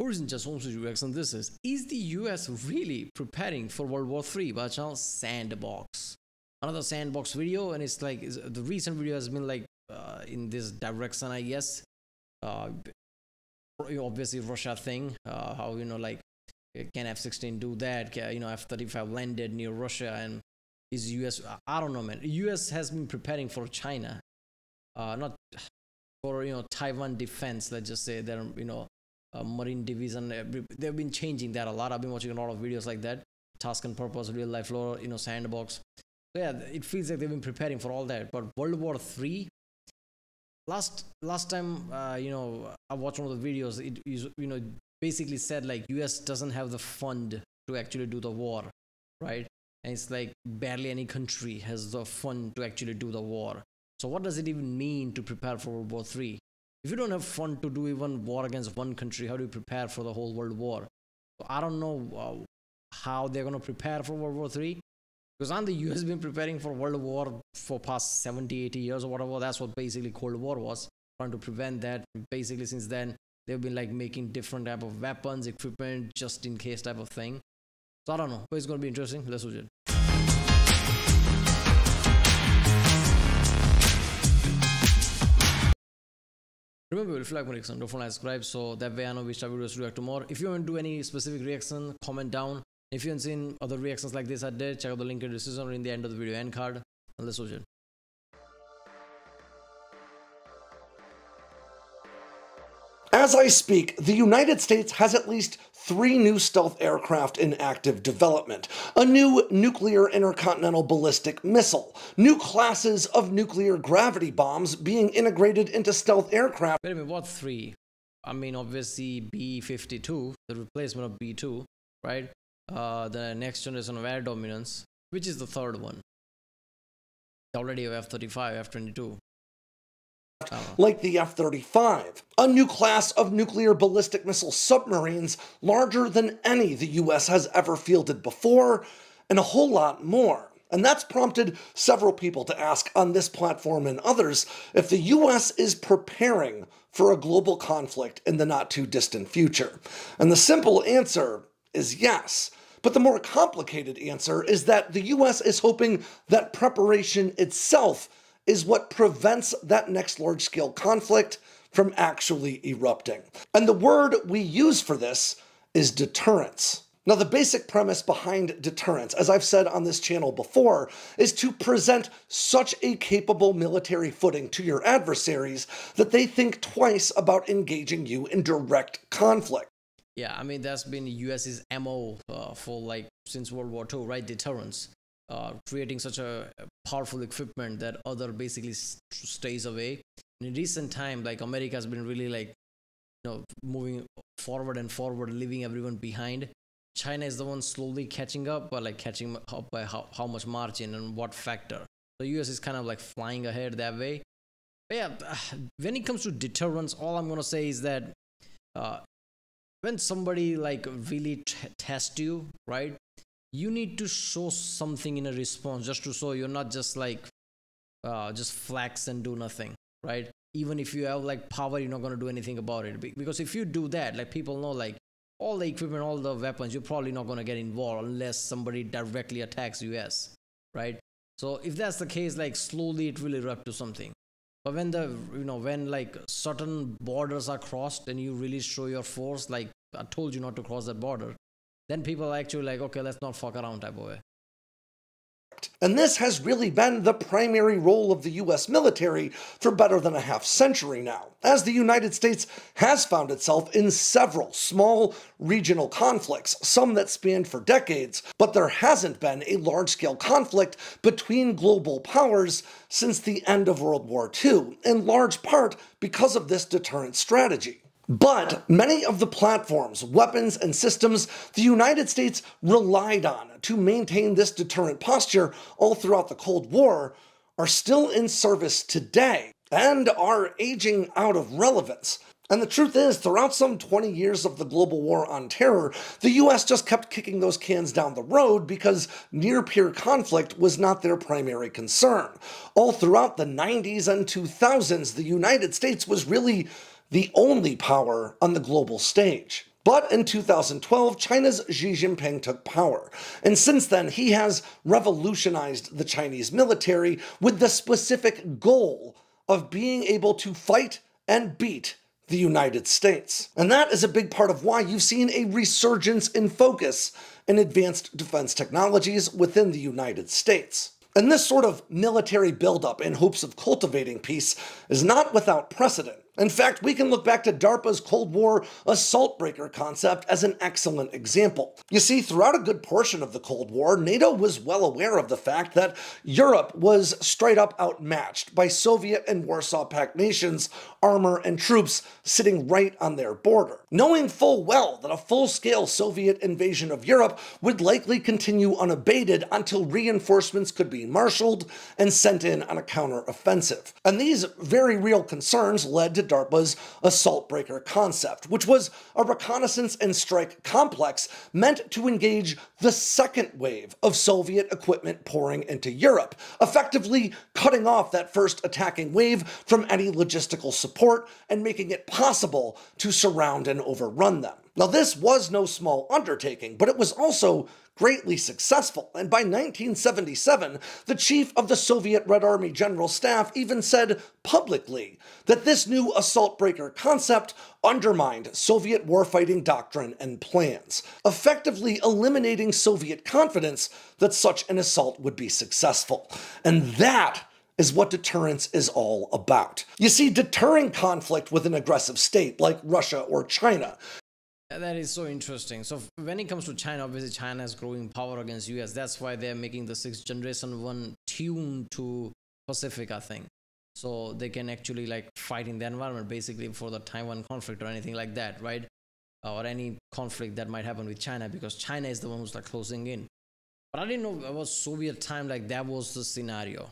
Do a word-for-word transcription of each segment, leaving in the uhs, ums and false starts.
Origin just wants to react on this is, is the U S really preparing for World War Three by chance? Sandbox. Another sandbox video, and it's like, it's, the recent video has been like uh, in this direction, I guess. Uh, obviously Russia thing, uh, how, you know, like, can F sixteen do that? Can, you know, F thirty-five landed near Russia, and is U S, I don't know, man. U S has been preparing for China, uh, not for, you know, Taiwan defense, let's just say, they're, you know, Uh, Marine Division, they've been changing that a lot. I've been watching a lot of videos like that. Task and Purpose, Real Life Lore, you know, Sandbox. So yeah, it feels like they've been preparing for all that. But World War Three, last last time, uh, you know, I watched one of the videos, it, you know, basically said like U S doesn't have the fund to actually do the war, right? And it's like barely any country has the fund to actually do the war. So what does it even mean to prepare for World War Three? If you don't have fund to do even war against one country, how do you prepare for the whole world war? So I don't know uh, how they're going to prepare for World War Three. Because on the U S has been preparing for World War for past seventy, eighty years or whatever. That's what basically Cold War was, trying to prevent that. Basically since then, they've been like making different type of weapons, equipment, just in case type of thing. So I don't know, but it's going to be interesting. Let's do it. Remember, if you like my reaction, don't forget to subscribe, so that way I know which type of videos to react to more. If you want to do any specific reaction, comment down. If you haven't seen other reactions like this I did, check out the link in the description or in the end of the video end card. And let's watch it. As I speak, the United States has at least three new stealth aircraft in active development, a new nuclear intercontinental ballistic missile, new classes of nuclear gravity bombs being integrated into stealth aircraft. Wait a minute, what three? I mean, obviously B fifty-two, the replacement of B two, right? Uh, the next generation of air dominance, which is the third one. They already have F thirty-five, F twenty-two. Like the F thirty-five, a new class of nuclear ballistic missile submarines larger than any the U S has ever fielded before, and a whole lot more. And that's prompted several people to ask on this platform and others if the U S is preparing for a global conflict in the not-too-distant future. And the simple answer is yes. But the more complicated answer is that the U S is hoping that preparation itself is what prevents that next large-scale conflict from actually erupting. And the word we use for this is deterrence. Now, the basic premise behind deterrence, as I've said on this channel before, is to present such a capable military footing to your adversaries that they think twice about engaging you in direct conflict. Yeah, I mean, that's been the U S's M O uh, for, like, since World War Two, right? Deterrence. Uh, creating such a powerful equipment that other basically st stays away. And in recent time, like America has been really like, you know, moving forward and forward, leaving everyone behind. China is the one slowly catching up, but like catching up by how, how much margin and what factor. The U S is kind of like flying ahead that way. But yeah, when it comes to deterrence, all I'm gonna say is that uh, when somebody like really t tests you, right? You need to show something in a response just to show you're not just like, uh, just flex and do nothing, right? Even if you have like power, you're not going to do anything about it. Because if you do that, like people know like all the equipment, all the weapons, you're probably not going to get involved unless somebody directly attacks U S, right? So if that's the case, like slowly it will erupt to something. But when the, you know, when like certain borders are crossed and you really show your force, like I told you not to cross that border. Then people are actually like, okay, let's not fuck around type of way. And this has really been the primary role of the U S military for better than a half century now, as the United States has found itself in several small regional conflicts, some that spanned for decades, but there hasn't been a large-scale conflict between global powers since the end of World War Two, in large part because of this deterrent strategy. But many of the platforms, weapons, and systems the United States relied on to maintain this deterrent posture all throughout the Cold War are still in service today and are aging out of relevance. And the truth is, throughout some twenty years of the global war on terror, the U S just kept kicking those cans down the road because near-peer conflict was not their primary concern. All throughout the nineties and two thousands, the United States was really the only power on the global stage. But in two thousand twelve, China's Xi Jinping took power, and since then he has revolutionized the Chinese military with the specific goal of being able to fight and beat the United States. And that is a big part of why you've seen a resurgence in focus in advanced defense technologies within the United States. And this sort of military buildup in hopes of cultivating peace is not without precedent. In fact, we can look back to DARPA's Cold War assault breaker concept as an excellent example. You see, throughout a good portion of the Cold War, NATO was well aware of the fact that Europe was straight up outmatched by Soviet and Warsaw Pact nations, armor and troops sitting right on their border. Knowing full well that a full-scale Soviet invasion of Europe would likely continue unabated until reinforcements could be marshaled and sent in on a counter-offensive. And these very real concerns led to DARPA's assault breaker concept, which was a reconnaissance and strike complex meant to engage the second wave of Soviet equipment pouring into Europe, effectively cutting off that first attacking wave from any logistical support and making it possible to surround and overrun them. Now, this was no small undertaking, but it was also greatly successful, and by nineteen seventy-seven, the chief of the Soviet Red Army General Staff even said publicly that this new assault breaker concept undermined Soviet warfighting doctrine and plans, effectively eliminating Soviet confidence that such an assault would be successful. And that is what deterrence is all about. You see, deterring conflict with an aggressive state like Russia or China. That is so interesting. So when it comes to China, obviously China is growing power against U S. That's why they're making the sixth generation one tuned to Pacific, I think. So they can actually like fight in the environment basically for the Taiwan conflict or anything like that, right? Or any conflict that might happen with China, because China is the one who's like closing in. But I didn't know about Soviet time, like that was the scenario,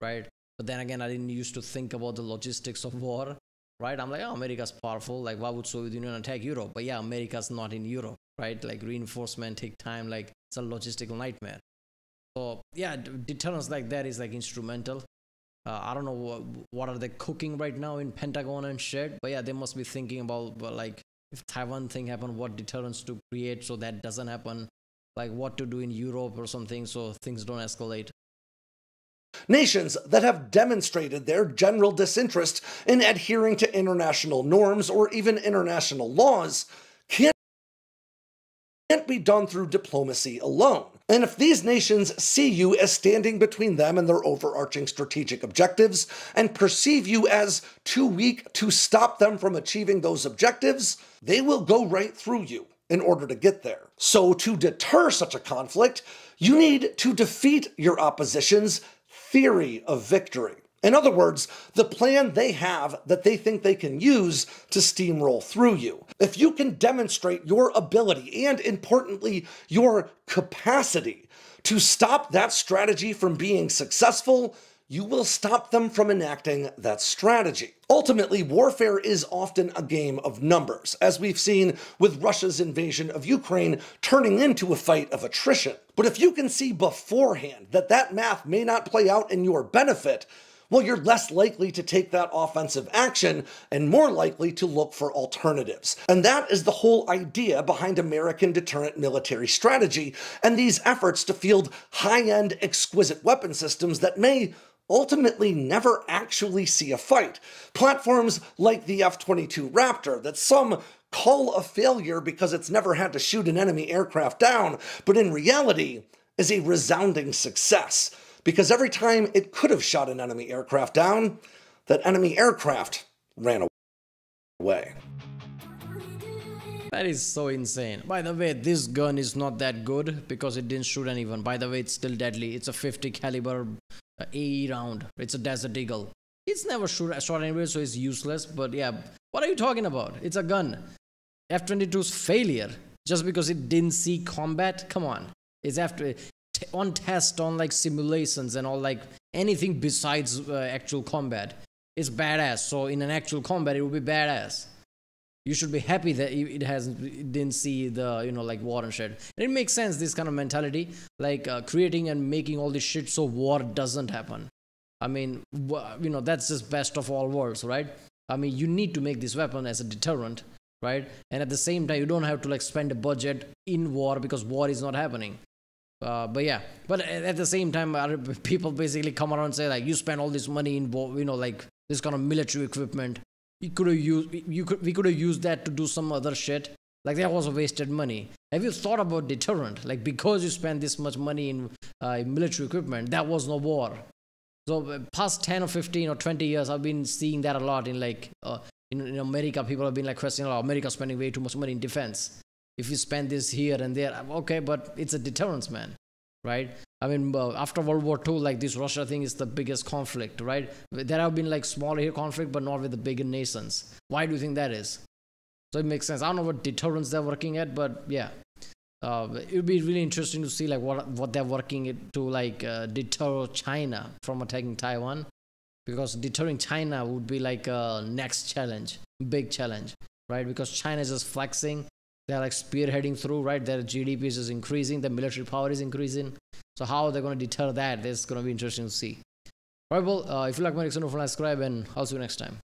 right? But then again, I didn't used to think about the logistics of war. Right? I'm like, oh, America's powerful. Like, why would Soviet Union attack Europe? But yeah, America's not in Europe, right? Like, reinforcement take time. Like, it's a logistical nightmare. So yeah, deterrence like that is like instrumental. Uh, I don't know what, what are they cooking right now in Pentagon and shit. But yeah, they must be thinking about like if Taiwan thing happened, what deterrence to create so that doesn't happen. Like, what to do in Europe or something so things don't escalate. Nations that have demonstrated their general disinterest in adhering to international norms or even international laws can't be done through diplomacy alone. And if these nations see you as standing between them and their overarching strategic objectives and perceive you as too weak to stop them from achieving those objectives, they will go right through you in order to get there. So to deter such a conflict, you need to defeat your opposition's theory of victory. In other words, the plan they have that they think they can use to steamroll through you. If you can demonstrate your ability and, importantly, your capacity to stop that strategy from being successful, you will stop them from enacting that strategy. Ultimately, warfare is often a game of numbers, as we've seen with Russia's invasion of Ukraine turning into a fight of attrition. But if you can see beforehand that that math may not play out in your benefit, well, you're less likely to take that offensive action and more likely to look for alternatives. And that is the whole idea behind American deterrent military strategy and these efforts to field high-end, exquisite weapon systems that may ultimately never actually see a fight. Platforms like the F twenty-two Raptor that some call a failure because it's never had to shoot an enemy aircraft down, but in reality is a resounding success. Because every time it could have shot an enemy aircraft down, that enemy aircraft ran away. That is so insane. By the way, this gun is not that good because it didn't shoot anyone. By the way, it's still deadly. It's a fifty caliber A E round. It's a Desert Eagle. It's never shoot, shot anywhere, so it's useless. But yeah, what are you talking about? It's a gun. F twenty-two's failure just because it didn't see combat. Come on. It's after. On test, on like simulations and all, like anything besides uh, actual combat, it's badass. So in an actual combat, it would be badass. You should be happy that it has it didn't see the, you know, like war and shit. And it makes sense, this kind of mentality, like uh, creating and making all this shit so war doesn't happen. I mean, you know, that's just best of all worlds, right? I mean, you need to make this weapon as a deterrent right? And at the same time, you don't have to like spend a budget in war because war is not happening. Uh, but yeah, but at the same time, people basically come around and say like, you spend all this money in war, you know, like this kind of military equipment. You could have used, you could, we could have used that to do some other shit. Like that was a wasted money. Have you thought about deterrent? Like because you spend this much money in, uh, in military equipment, that was no war. So past ten or fifteen or twenty years, I've been seeing that a lot in like, uh, in, in America, people have been like questioning, oh, America's spending way too much money in defense. If you spend this here and there, okay, but it's a deterrence, man, right? I mean, after World War Two, like this Russia thing is the biggest conflict, right? There have been like smaller conflict, but not with the bigger nations. Why do you think that is? So it makes sense. I don't know what deterrence they're working at, but yeah, uh, it would be really interesting to see like what what they're working it to like uh, deter China from attacking Taiwan, because deterring China would be like a next challenge, big challenge, right? Because China is just flexing. They're like spearheading through, right? Their G D P is just increasing. Their military power is increasing. So how they're going to deter that? That's going to be interesting to see. All right, well, uh, if you like my reaction, don't forget to subscribe, and I'll see you next time.